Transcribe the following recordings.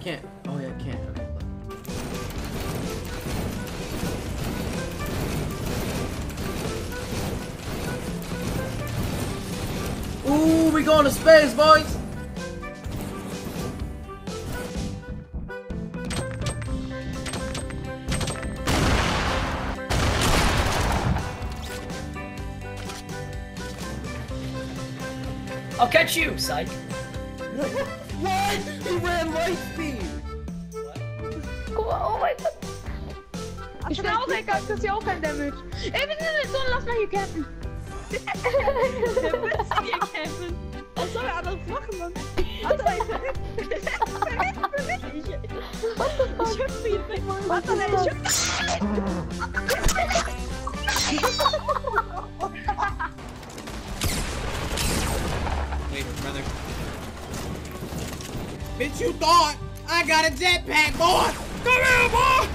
can't. Oh, yeah, I can't. Okay. Ooh, we going to space, boys! I'll catch you, psych! What? What? He ran light speed! Oh my god! Ich glaube, er kann das ja auch kein Damage. Ey, bitte nicht so, lass mal hier campen! Der willst hier campen! Was soll er anders machen, Mann? Alter, ich hüpfe ihn weg, Mann! Warte, ich hüpfe ihn! Brother. Bitch, you thought I got a jetpack, boy! Come here, boy!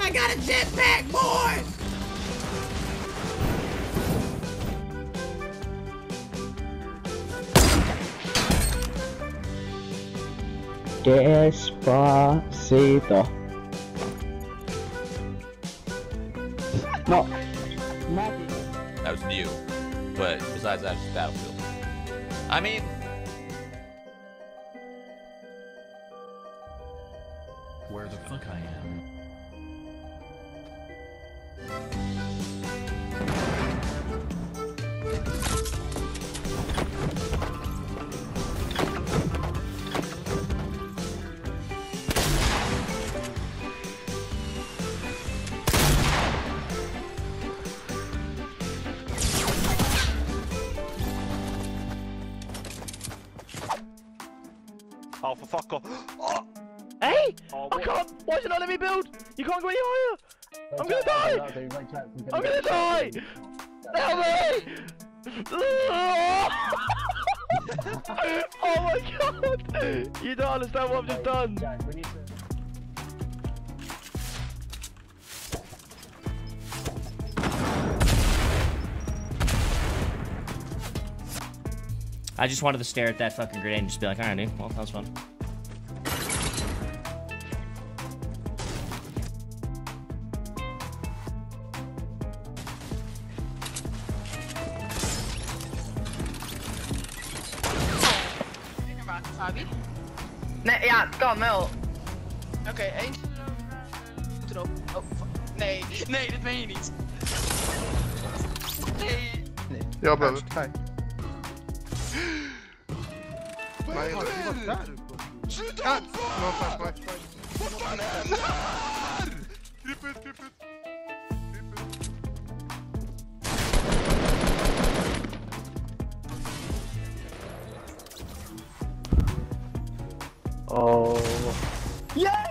I got a jetpack, boy! Despacito. No. That was new. But besides that, it's Battlefield. I mean... where the fuck I am? Oh, for fuck off. Oh. Hey! Oh, I can't! Why did you not let me build? You can't go any higher! I'm gonna die! I'm gonna die! Help me! Oh my god! You don't understand what I've just done! Jack, we need to... I just wanted to stare at that fucking grenade and just be like, alright dude, well, that was fun. Nee, ja, het kan wel. Oké, eentje erop. Oh, nee, nee, dit meen je niet. Nee. Ja, bro. Vai, vai, vai. Não, faz. Puta merda! Triplet. Oh. Yeah!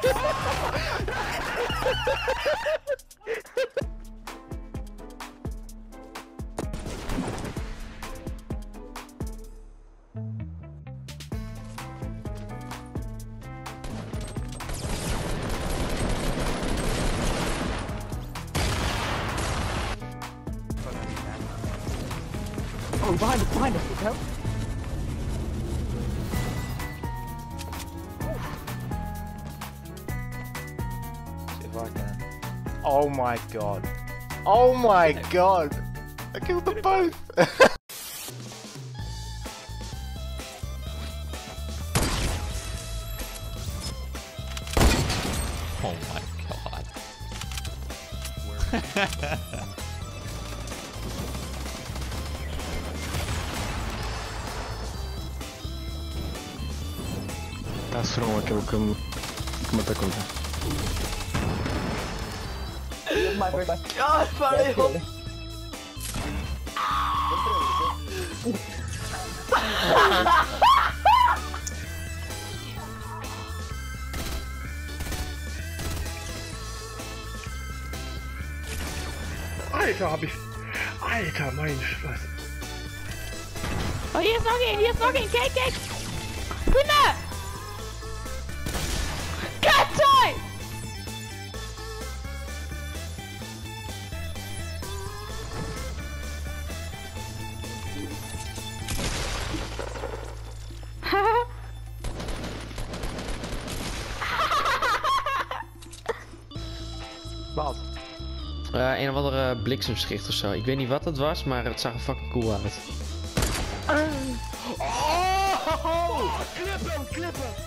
Oh, behind us, please help. Shit, right there. Oh my god. Oh my god. I killed them both. Oh my god. Where? Ah, se não, aquele que me atacou já. Ah, parei! Alter, hab ich... Alter, mein Spaß! Oh, hier ist noch ein Cake! Kinder! Wat? Een of andere bliksemschicht of zo. Ik weet niet wat het was, maar het zag er fucking cool uit. Oh! Klippen, klippen!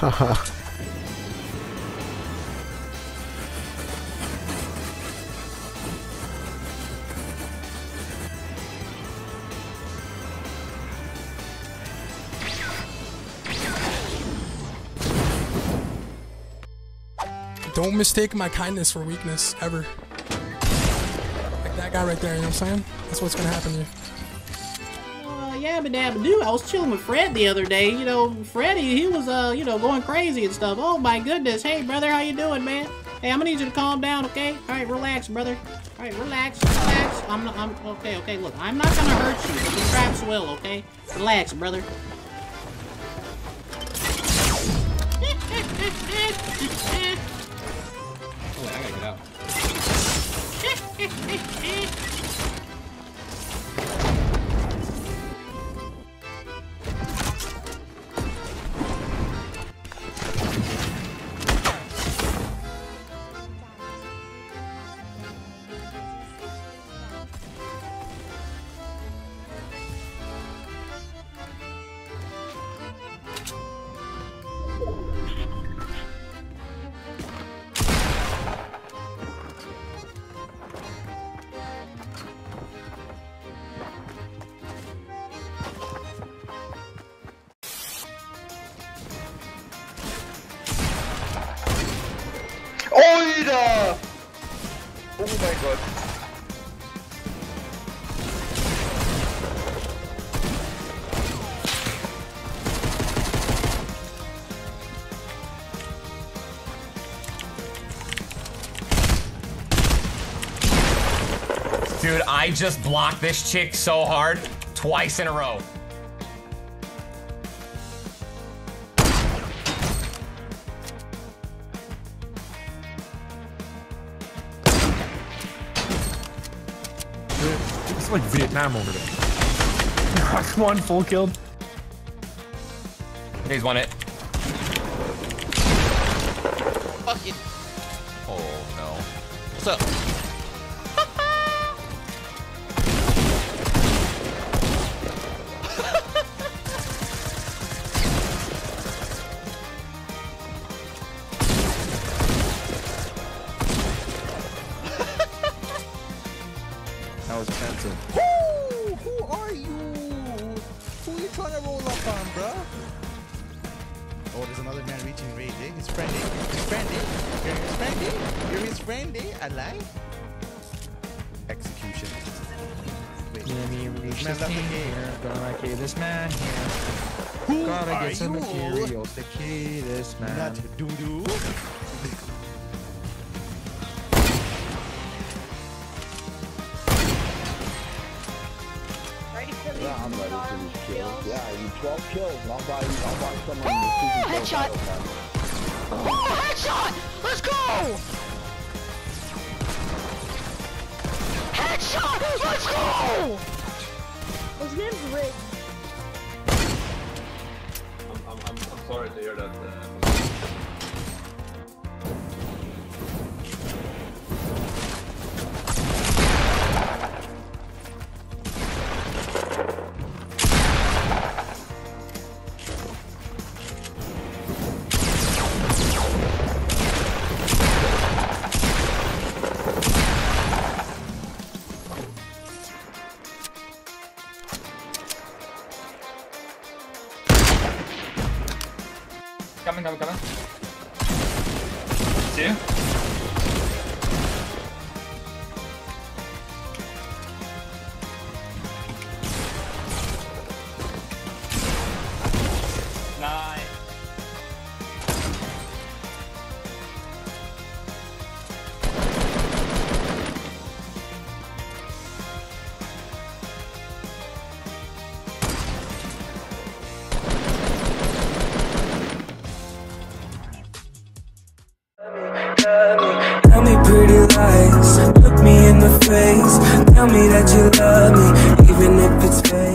Haha. Don't mistake my kindness for weakness, ever. Like that guy right there, you know what I'm saying? That's what's gonna happen to you. Yabba-dabba-doo, I was chilling with Fred the other day, you know, Freddy, he was, you know, going crazy and stuff. Oh my goodness, hey brother, how you doing, man? Hey, I'm gonna need you to calm down, okay? Alright, relax, brother. Alright, relax, relax. Okay, look, I'm not gonna hurt you, but the traps will, okay? Relax, brother. Oh, I gotta get out. Oh my god. Dude, I just blocked this chick so hard, twice in a row. It's like Vietnam over there. Knocked one, full killed. He's won it. Fuck it. Oh no. What's up? That was offensive. Woo! Who are you? Who are you trying to roll up on, bruh? Oh, there's another man reaching rage, eh? He's friendly. He's friendly. You're his friend, eh? You're his friend, eh? I lie. Execution. Wait. This man left the game. Gonna kill this man here. Who gotta are get some you? Materials to kill this man. Not doo-doo. Yeah, I'm ready for these kills. Yeah, you 12 kills. I'll buy someone. Oh, headshot! Oh, headshot! Let's go! Headshot! Let's go! His name's Rick. I'm sorry to hear that. Coming. See you. Nice. lies. Look me in the face, tell me that you love me, even if it's fake.